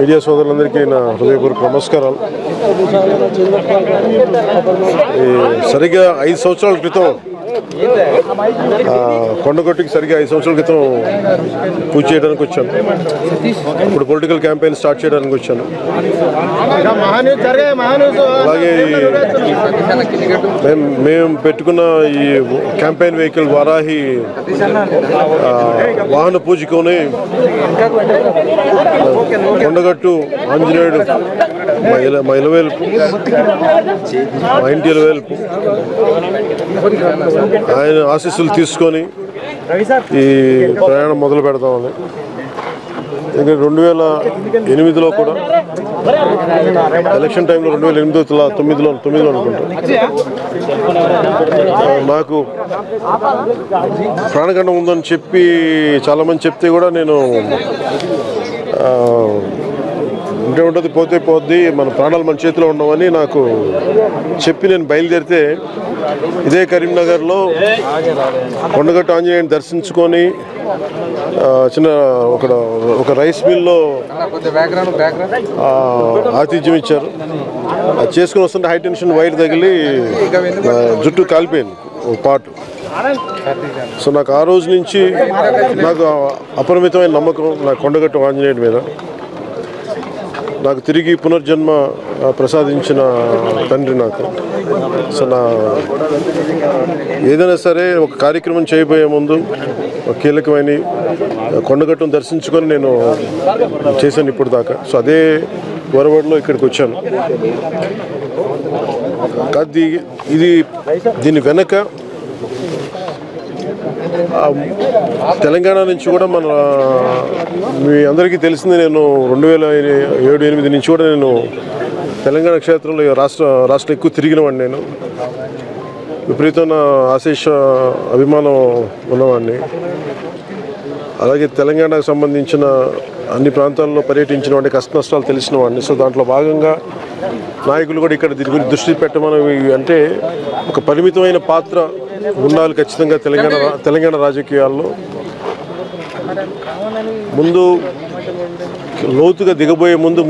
Media సోదరులందరికీ నా హృదయపూర్వక నమస్కారాలు. సరిగ్గా 5 సంవత్సరాల క్రితం కొండగొట్టుకి సరిగ్గా 5 సంవత్సరాల క్రితం పూజ చేయడానికి వచ్చాను. ఇప్పుడు పొలిటికల్ క్యాంపెయిన్ స్టార్ట్ చేయడానికి వచ్చాను. అలాగే మేము పెట్టుకున్న ఈ క్యాంపెయిన్ వెహికల్ వారాహి వాహన పూజకొని కొండగట్టు ఆంజనేయుడు మా ఇలవేల్పు, మా ఇంటి ఇలవేల్పు, ఆయన ఆశీస్సులు తీసుకొని ఈ ప్రయాణం మొదలు పెడతామని. ఇంకా 2008లో కూడా ఎలక్షన్ టైంలో 2008-09 అనుకుంటా నాకు ప్రాణగండం ఉందని చెప్పి చాలామంది చెప్తే కూడా నేను ఉంటే ఉంటుంది, పోతే పోద్ది, మన ప్రాణాలు మన చేతిలో ఉండమని నాకు చెప్పి నేను బయలుదేరితే ఇదే కరీంనగర్లో కొండగట్టు ఆంజనేయుని దర్శించుకొని చిన్న ఒక రైస్ మిల్లో ఆతిథ్యం ఇచ్చారు. అది చేసుకుని వస్తుంటే హై టెన్షన్ వైర్ తగిలి జుట్టు కాలిపోయింది ఓ పాటు. సో నాకు ఆ రోజు నుంచి నాకు అపరిమితమైన నమ్మకం నా కొండగట్టు ఆంజనేయుడి మీద. నాకు తిరిగి పునర్జన్మ ప్రసాదించిన తండ్రి నాకు. సో నా ఏదైనా సరే ఒక కార్యక్రమం చేయబోయే ముందు కీలకమైన కొండగట్టును దర్శించుకొని నేను చేశాను ఇప్పుడు దాకా. సో అదే వరవడిలో ఇక్కడికి వచ్చాను. దీని వెనక తెలంగాణ నుంచి కూడా మన మీ అందరికీ తెలిసింది, నేను 2007-08 నుంచి కూడా నేను తెలంగాణ క్షేత్రంలో రాష్ట్రం ఎక్కువ తిరిగినవాడిని. నేను విపరీతమైన ఆశేష అభిమానం ఉన్నవాడిని. అలాగే తెలంగాణకు సంబంధించిన అన్ని ప్రాంతాల్లో పర్యటించిన వాడిని, కష్ట నష్టాలు తెలిసిన వాడిని. సో దాంట్లో భాగంగా నాయకులు కూడా ఇక్కడ దీని గురించి దృష్టి పెట్టమని అంటే ఒక పరిమితమైన పాత్ర ఉండాలి ఖచ్చితంగా తెలంగాణ రాజకీయాల్లో. ముందు లోతుగా దిగబోయే ముందు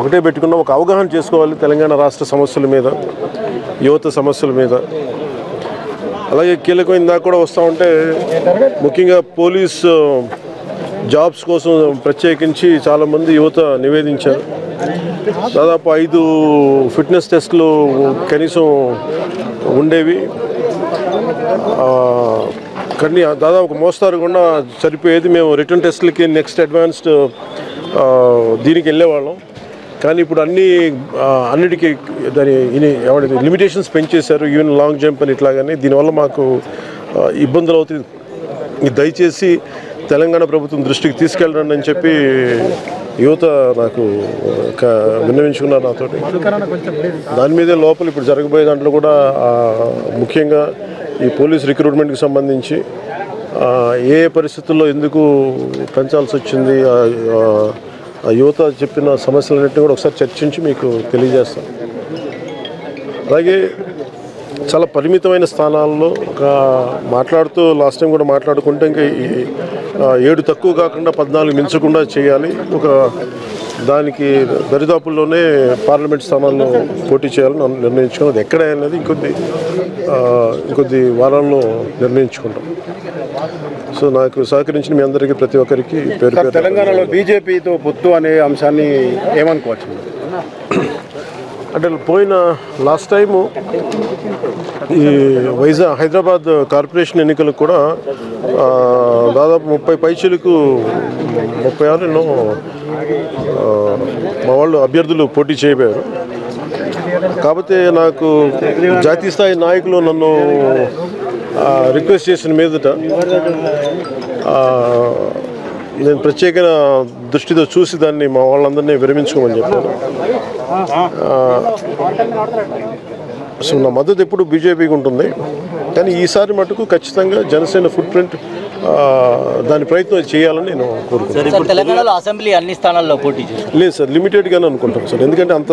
ఒకటే పెట్టుకున్న ఒక అవగాహన చేసుకోవాలి తెలంగాణ రాష్ట్ర సమస్యల మీద, యువత సమస్యల మీద. అలాగే కీలకమైన దాకా కూడా వస్తూ ఉంటే ముఖ్యంగా పోలీస్ జాబ్స్ కోసం ప్రత్యేకించి చాలామంది యువత నివేదించారు. దాదాపు 5 ఫిట్నెస్ టెస్టులు కనీసం ఉండేవి, కానీ దాదాపు మోస్తారు కూడా సరిపోయేది. మేము రిటర్న్ టెస్ట్లకి నెక్స్ట్ అడ్వాన్స్డ్ దీనికి వెళ్ళేవాళ్ళం. కానీ ఇప్పుడు అన్నిటికీ దాని లిమిటేషన్స్ పెంచేశారు, ఈవెన్ లాంగ్ జంప్ అని ఇట్లాగని. దీనివల్ల మాకు ఇబ్బందులు అవుతుంది. దయచేసి తెలంగాణ ప్రభుత్వం దృష్టికి తీసుకెళ్ళండి అని చెప్పి యువత నాకు విన్నవించుకున్నారు నాతో. దాని మీదే లోపల ఇప్పుడు జరగబోయే దాంట్లో కూడా ముఖ్యంగా ఈ పోలీస్ రిక్రూట్మెంట్కి సంబంధించి ఏ పరిస్థితుల్లో ఎందుకు పెంచాల్సి వచ్చింది, ఆ యువత చెప్పిన సమస్యలన్నింటినీ కూడా ఒకసారి చర్చించి మీకు తెలియజేస్తాం. అలాగే చాలా పరిమితమైన స్థానాల్లో మాట్లాడుతూ లాస్ట్ టైం కూడా మాట్లాడుకుంటే ఇంకా 7 తక్కువ కాకుండా 14 మించకుండా చేయాలి. ఒక దానికి దరిదాపుల్లోనే పార్లమెంట్ స్థానాల్లో పోటీ చేయాలని నిర్ణయించుకున్నది. ఎక్కడ అనేది ఇంకొద్ది వారాల్లో నిర్ణయించుకుంటాం. సో నాకు సహకరించిన మీ అందరికీ, ప్రతి ఒక్కరికి పేరు పేరు. తెలంగాణలో బీజేపీతో పొత్తు అనే అంశాన్ని ఏమనుకోవచ్చు అంటే, పోయిన లాస్ట్ టైము ఈ హైదరాబాద్ కార్పొరేషన్ ఎన్నికలకు కూడా దాదాపు 36 మా వాళ్ళు అభ్యర్థులు పోటీ చేయబోయారు. కాకపోతే నాకు జాతీయ స్థాయి నాయకులు నన్ను రిక్వెస్ట్ చేసిన మీదట నేను ప్రత్యేక దృష్టితో చూసి దాన్ని మా వాళ్ళందరినీ విరమించుకోమని చెప్పాను. సో నా మద్దతు ఎప్పుడు బీజేపీకి ఉంటుంది, కానీ ఈసారి మటుకు ఖచ్చితంగా జనసేన ఫుట్ ప్రింట్ దాని ప్రయత్నం చేయాలని నేను కోరుకుంటున్నాను. లేదు సార్, లిమిటెడ్గానే అనుకుంటాను సార్. ఎందుకంటే అంత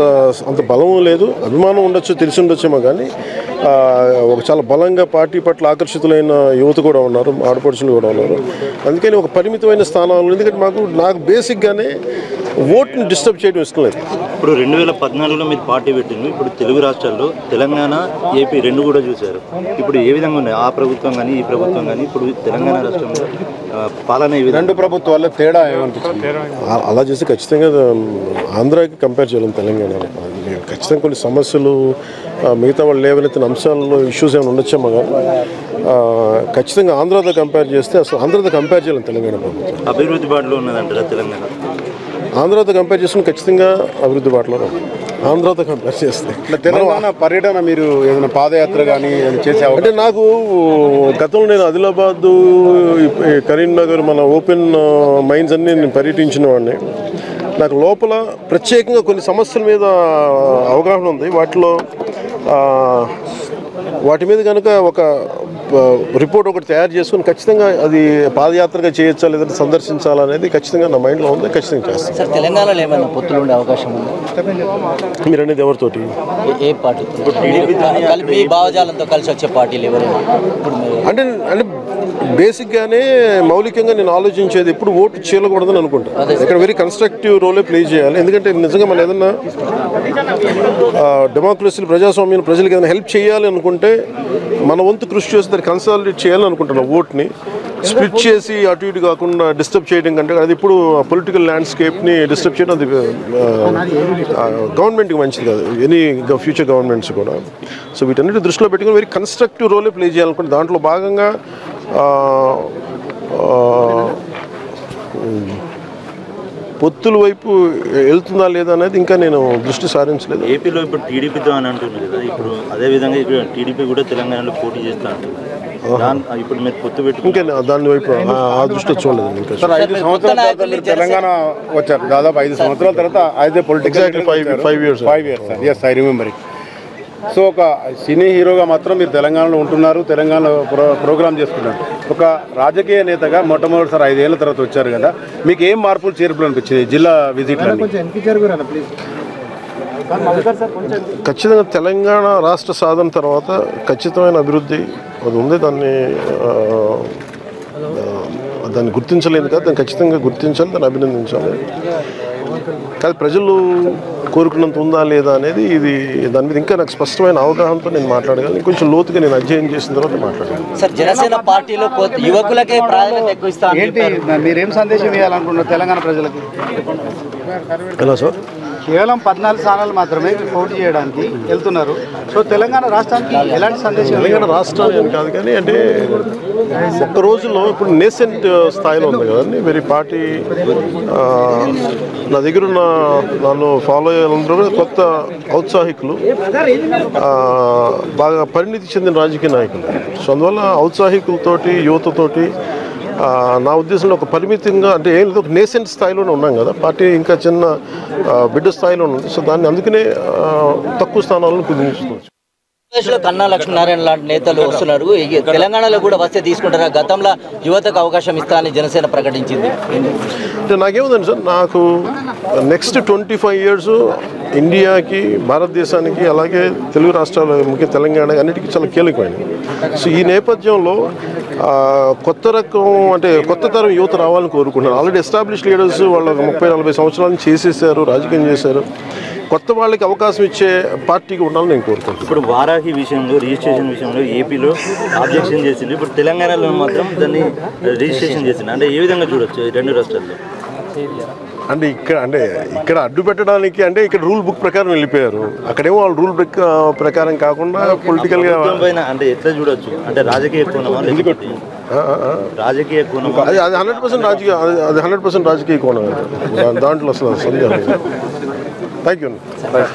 బలం లేదు, అభిమానం ఉండొచ్చు, తెలిసి ఉండొచ్చేమో, కానీ చాలా బలంగా పార్టీ పట్ల ఆకర్షితులైన యువత కూడా ఉన్నారు, ఆడపడుచులు కూడా ఉన్నారు. అందుకని ఒక పరిమితమైన స్థానాలు, ఎందుకంటే నాకు బేసిక్గానే ఓట్ని డిస్టర్బ్ చేయడం ఇష్టం లేదు. ఇప్పుడు 2014లో మీరు పార్టీ పెట్టింది, ఇప్పుడు తెలుగు రాష్ట్రాల్లో తెలంగాణ, ఏపీ రెండు కూడా చూశారు. ఇప్పుడు ఏ విధంగా ఉన్నాయి ఆ ప్రభుత్వం కానీ ఈ ప్రభుత్వం కానీ? ఇప్పుడు తెలంగాణ రాష్ట్రంలో పాలన ఈ రెండు ప్రభుత్వాల్లో తేడా ఏమనిపిస్తుంది? అలా చేసి ఖచ్చితంగా ఆంధ్రాకి కంపేర్ చేయలేము. తెలంగాణ ఖచ్చితంగా కొన్ని సమస్యలు, మిగతా వాళ్ళు లేవనెత్తిన అంశాల్లో ఇష్యూస్ ఏమైనా ఉండొచ్చేమో, కానీ ఖచ్చితంగా ఆంధ్రతో కంపేర్ చేస్తే అసలు ఆంధ్రతో కంపేర్ చేయలేము. తెలంగాణ ప్రభుత్వం అభివృద్ధి బాటలో ఉన్నదంటారా? తెలంగాణ ఆంధ్రతో కంపేర్ చేసుకుని ఖచ్చితంగా అభివృద్ధి బాటలో ఆంధ్రతో కంపేర్ చేస్తే. తెలంగాణ పర్యటన మీరు ఏదైనా పాదయాత్ర కానీ చేసే అంటే నాకు గతంలో నేను ఆదిలాబాదు, కరీంనగర్, మన ఓపెన్ మైండ్స్ అన్నీ నేను పర్యటించిన వాడిని. నాకు లోపల ప్రత్యేకంగా కొన్ని సమస్యల మీద అవగాహన ఉంది. వాటి మీద కనుక ఒక రిపోర్ట్ ఒకటి తయారు చేసుకుని ఖచ్చితంగా అది పాదయాత్రగా చేయొచ్చా లేదంటే సందర్శించాలనేది ఖచ్చితంగా నా మైండ్లో ఉంది. ఖచ్చితంగా చేస్తాను. తెలంగాణలో ఏమైనా పొత్తులు ఉండే అవకాశం ఉంది మీరు అనేది ఎవరితోటి? ఏ పార్టీ కలిపి భావజాలంతో కలిసి వచ్చే పార్టీలు ఎవరు? అంటే బేసిక్గానే మౌలికంగా నేను ఆలోచించేది ఎప్పుడు ఓటు చేయకూడదని అనుకుంటాను. ఇక్కడ వెరీ కన్స్ట్రక్టివ్ రోలే ప్లే చేయాలి. ఎందుకంటే నిజంగా మనం ఏదన్నా డెమోక్రసీలు, ప్రజాస్వామ్యం ప్రజలకు ఏదైనా హెల్ప్ చేయాలి అనుకుంటే మన వంతు కృషి చేసి దాన్ని కన్సాలిడేట్ చేయాలనుకుంటున్నాం. ఓట్ని స్ప్లిట్ చేసి అటు ఇటు కాకుండా డిస్టర్బ్ చేయడం కంటే, అది ఇప్పుడు పొలిటికల్ ల్యాండ్స్కేప్ని డిస్టర్బ్ చేయడం అది గవర్నమెంట్కి మంచిది కాదు, ఎనీ ఫ్యూచర్ గవర్నమెంట్స్ కూడా. సో వీటన్నిటి దృష్టిలో పెట్టుకుని వెరీ కన్స్ట్రక్టివ్ రోలే ప్లే చేయాలనుకుంటే, దాంట్లో భాగంగా పొత్తుల వైపు వెళ్తుందా లేదా అనేది ఇంకా నేను దృష్టి సారించలేదు. ఏపీలో ఇప్పుడు టీడీపీతో అని అంటున్నారు కదా, ఇప్పుడు అదేవిధంగా ఇప్పుడు టీడీపీ కూడా తెలంగాణలో పోటీ చేస్తా అంటున్నారు. ఇప్పుడు మీరు పొత్తు పెట్టుకుంటే దాని వైపు ఆ దృష్టి చూడలేదు. ఇంకా సార్ 5 సంవత్సరాల తెలంగాణ వచ్చారు, దాదాపు 5 సంవత్సరాల తర్వాత అదే political 5 years. Yes, I remember. So ఒక సినీ హీరోగా మాత్రం మీరు తెలంగాణలో ఉంటున్నారు, తెలంగాణలో ప్రోగ్రామ్ చేసుకున్నారు. ఒక రాజకీయ నేతగా మొట్టమొదటిసారి 5 ఏళ్ల తర్వాత వచ్చారు కదా, మీకు ఏం మార్పులు చేర్పులు అనిపించింది జిల్లా విజిట్లో? ఖచ్చితంగా తెలంగాణ రాష్ట్ర సాధన తర్వాత ఖచ్చితమైన అభివృద్ధి అది ఉంది. దాన్ని గుర్తించలేదు కదా, దాన్ని ఖచ్చితంగా గుర్తించాలి, దాన్ని అభినందించాలి. కానీ ప్రజలు కోరుకున్నంత ఉందా లేదా అనేది, ఇది దాని మీద ఇంకా నాకు స్పష్టమైన అవగాహనతో నేను మాట్లాడగలను. కొంచెం లోతుగా నేను అధ్యయనం చేసిన తర్వాత మాట్లాడగలను. సార్, జనసేన పార్టీలో యువకులకే ప్రాధాన్యత ఎక్కువ ఇస్తాను ఏంటి? మీరేం సందేశం ఇవ్వాలనుకుంటున్నారు తెలంగాణ ప్రజలకు? హలో సార్, కేవలం 14 స్థానాలు మాత్రమే పోటీ చేయడానికి వెళ్తున్నారు. సో తెలంగాణ రాష్ట్రానికి ఎలాంటి సందేశం? తెలంగాణ రాష్ట్రం కాదు కానీ, అంటే ఒక్క రోజుల్లో ఇప్పుడు నేసెంట్ స్థాయిలో ఉంది కదండి. మరి పార్టీ నా దగ్గర ఉన్న నన్ను ఫాలో అయ్యేందరూ కూడా కొత్త ఔత్సాహికులు, బాగా పరిణితి చెందిన రాజకీయ నాయకులు. సో అందువల్ల ఔత్సాహికులతోటి, యువతతోటి నా ఉద్దేశంలో ఒక పరిమితంగా, అంటే ఏం లేదు, ఒక నేసెంట్ స్థాయిలోనే ఉన్నాం కదా. పార్టీ ఇంకా చిన్న బిడ్డ స్థాయిలో ఉంది. సో దాన్ని అందుకనే తక్కువ స్థానాలను కుదించుకోవచ్చు. ఆంధ్రప్రదేశ్లో కన్నా లక్ష్మీనారాయణ లాంటి నేతలు వస్తున్నారు, తెలంగాణలో కూడా వస్తే తీసుకుంటారా? గతంలో యువతకు అవకాశం ఇస్తానని జనసేన ప్రకటించింది. అంటే నాకేముందండి సార్, నాకు నెక్స్ట్ 25 years ఇండియాకి, భారతదేశానికి, అలాగే తెలుగు రాష్ట్రాలు, ముఖ్యంగా తెలంగాణ అన్నిటికీ చాలా కీలకమైనవి. సో ఈ నేపథ్యంలో కొత్త రకం, అంటే కొత్త తరం యువత రావాలని కోరుకుంటున్నారు. ఆల్రెడీ ఎస్టాబ్లిష్ లీడర్స్ వాళ్ళు 30-40 సంవత్సరాలు చేసేసారు, రాజకీయం చేశారు. కొత్త వాళ్ళకి అవకాశం ఇచ్చే పార్టీకి ఉండాలని నేను కోరుకుంటున్నాను. ఇప్పుడు వారాహి విషయంలో, రిజిస్ట్రేషన్ విషయంలో ఏపీలో అబ్జెక్షన్ చేసింది, ఇప్పుడు తెలంగాణలో మాత్రం దాన్ని రిజిస్ట్రేషన్ చేసింది. అంటే ఏ విధంగా చూడొచ్చు రెండు రాష్ట్రాల్లో? అంటే ఇక్కడ అడ్డు పెట్టడానికి, అంటే ఇక్కడ రూల్ బుక్ ప్రకారం వెళ్ళిపోయారు, అక్కడేమో వాళ్ళు రూల్ బుక్ ప్రకారం కాకుండా పొలిటికల్గా అంటే ఎట్లా చూడొచ్చు? అంటే రాజకీయ రాజకీయ కోణం అది 100% రాజకీయ, అది 100% రాజకీయ కోణం. దాంట్లో అసలు సందేహం లేదు. Thank you.